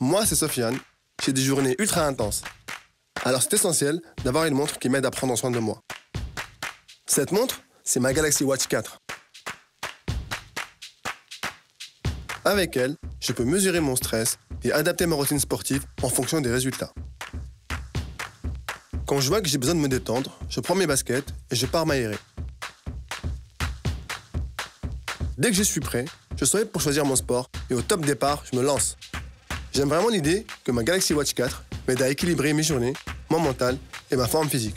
Moi, c'est Sofiane, j'ai des journées ultra intenses. Alors c'est essentiel d'avoir une montre qui m'aide à prendre soin de moi. Cette montre, c'est ma Galaxy Watch 4. Avec elle, je peux mesurer mon stress et adapter ma routine sportive en fonction des résultats. Quand je vois que j'ai besoin de me détendre, je prends mes baskets et je pars m'aérer. Dès que je suis prêt, je souhaite pour choisir mon sport et au top départ, je me lance. J'aime vraiment l'idée que ma Galaxy Watch 4 m'aide à équilibrer mes journées, mon mental et ma forme physique.